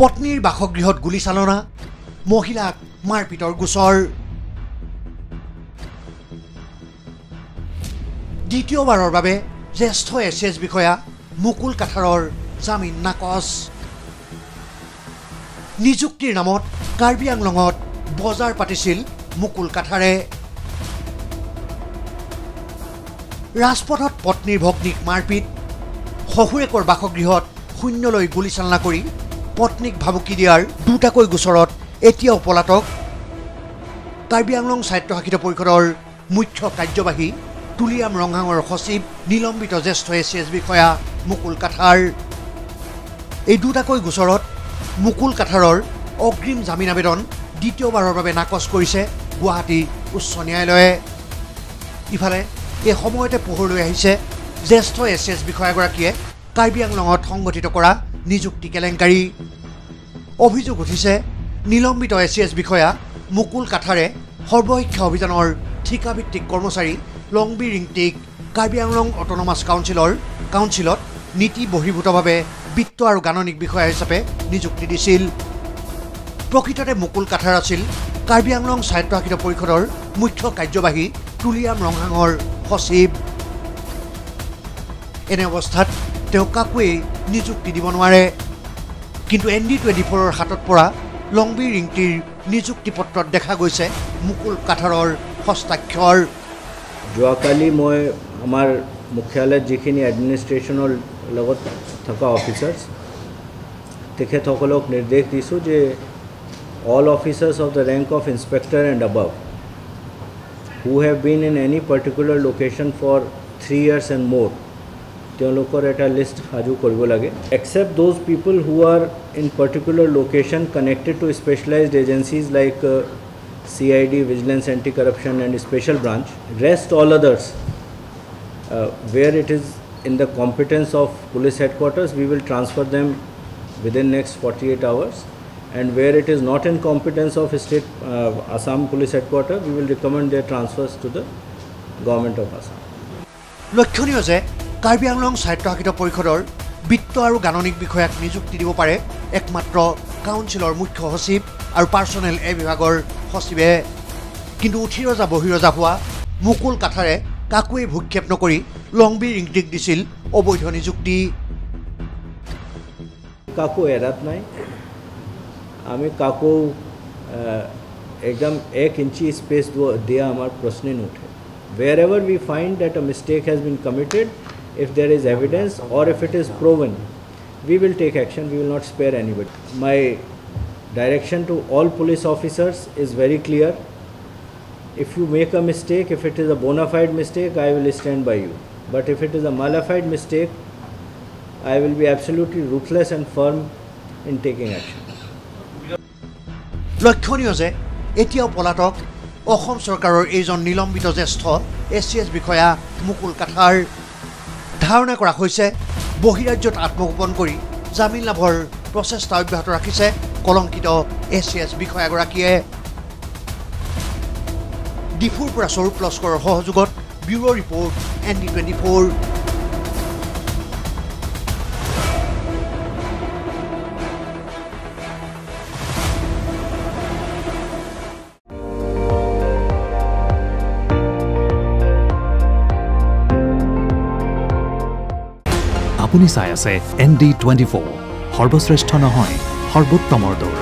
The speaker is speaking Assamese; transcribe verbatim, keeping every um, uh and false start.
পত্নীৰ বাসগৃহত গুলি চালনা মহিলাক মাৰপিটৰ গোচৰ দ্বিতীয়বাৰৰ বাবে জ্যেষ্ঠ এ চি এছ বিষয়া মুকুল কাঠাৰৰ জামিন নাকচ নিযুক্তিৰ নামত কাৰ্বি আংলঙত বজাৰ পাতিছিল মুকুল কাঠাৰে ৰাজপথত পত্নীৰ ভগ্নীক মাৰপিট হহুৰেকৰ বাসগৃহত শূন্যলৈ গুলি চালনা কৰি পত্নীক ভাবুকি দিয়াৰ দুটাকৈ গোচৰত এতিয়াও পলাতক কাৰ্বি আংলং সাহিত্য শাখিত পৰিষদৰ মুখ্য কাৰ্যবাহী তুলিয়াম ৰঙাঙৰ সচিব নিলম্বিত জ্যেষ্ঠ এ চি এছ বিষয়া মুকুল কাঠাৰ এই দুটাকৈ গোচৰত মুকুল কাঠাৰৰ অগ্ৰিম জামিন আবেদন দ্বিতীয়বাৰৰ বাবে নাকচ কৰিছে গুৱাহাটী উচ্চ ন্যায়ালয়ে ইফালে এই সময়তে পোহৰলৈ আহিছে জ্যেষ্ঠ এ চি এছ বিষয়াগৰাকীয়ে কাৰ্বি আংলঙত সংগঠিত কৰা নিযুক্তি কেলেংকাৰী অভিযোগ উঠিছে নিলম্বিত এ চি এছ বিষয়া মুকুল কাঠাৰে সৰ্বশিক্ষা অভিযানৰ ঠিকাভিত্তিক কৰ্মচাৰী লংবি ৰিংটিক কাৰ্বি আংলং অট'নমাছ কাউন্সিলৰ কাউন্সিলত নীতি বহিৰ্ভূতভাৱে বিত্ত আৰু গাণনিক বিষয়া হিচাপে নিযুক্তি দিছিল প্ৰকৃততে মুকুল কাঠাৰ আছিল কাৰ্বি আংলং সাহিত্য শাখিত পৰিষদৰ মুখ্য কাৰ্যবাহী তুলিয়াম ৰঙাঙৰ সচিব এনে অৱস্থাত তেওঁ কাকুৱে নিযুক্তি দিব নোৱাৰে কিন্তু এন ডি টুৱেণ্টি ফ'ৰৰ হাতত পৰা লংবি ৰিংটিৰ নিযুক্তি পত্ৰত দেখা গৈছে মুকুল কাঠাৰৰ হস্তাক্ষৰ যোৱাকালি মই আমাৰ মুখ্যালয়ত যিখিনি এডমিনিষ্ট্ৰেশ্যনৰ লগত থকা অফিচাৰ্ছ তেখেতসকলক নিৰ্দেশ দিছোঁ যে all officers of the rank of inspector and above who have been in any particular location for three years and more তেওঁলোকৰ এটা লিষ্ট সাজু কৰিব লাগে except those people who are in particular location connected to specialized agencies like C I D, Vigilance, Anti-Corruption and Special Branch. Rest all others, uh, where it is in the competence of police headquarters, we will transfer them within next forty-eight hours. And where it is not in competence of state uh, Assam police headquarters, we will recommend their transfers to the government of Assam. লক্ষণীয় যে কাৰ্বি আংলং সাহিত্য শাখিত পৰিষদৰ বিত্ত আৰু গাণনিক বিষয়াক নিযুক্তি দিব পাৰে একমাত্ৰ কাউন্সিলৰ মুখ্য সচিব আৰু পাৰ্সনেল এ বিভাগৰ সচিবে কিন্তু উঠি ৰজা বহি ৰজা হোৱা মুকুল কাঠাৰে কাকুৱে ভূক্ষেপ নকৰি লংবি ৰিংটিক দিছিল অবৈধ নিযুক্তি কাকো এৰাত নাই আমি কাকো একদম এক ইঞ্চি স্পেস দিয়া আমাৰ প্ৰশ্নে নুঠে wherever we find that a mistake has been committed if there is evidence or if it is proven we will take action we will not spare anybody my Direction to all police officers is very clear. If you make a mistake, if it is a bona fide mistake, I will stand by you. But if it is a malefied mistake, I will be absolutely ruthless and firm in taking action. লক্ষণীয় যে এতিয়াও পলাতক অসম চৰকাৰৰ এইজন নিলম্বিত জ্যেষ্ঠ এ চি এছ বিষয়া মুকুল কাঠাৰ ধাৰণা কৰা হৈছে বহিৰাজ্যত আত্মগোপন কৰি জামিন লাভৰ প্ৰচেষ্টা অব্যাহত ৰাখিছে কলংকিত এ চি এছ বিষয়াগৰাকীয়ে ডিফুৰ পৰা স্বৰূপ লস্কৰৰ সহযোগত bureau report N D twenty four আপুনি চাই আছে এন ডি টুৱেণ্টি ফ'ৰ সৰ্বশ্ৰেষ্ঠ নহয় সৰ্বোত্তমৰ দৌৰ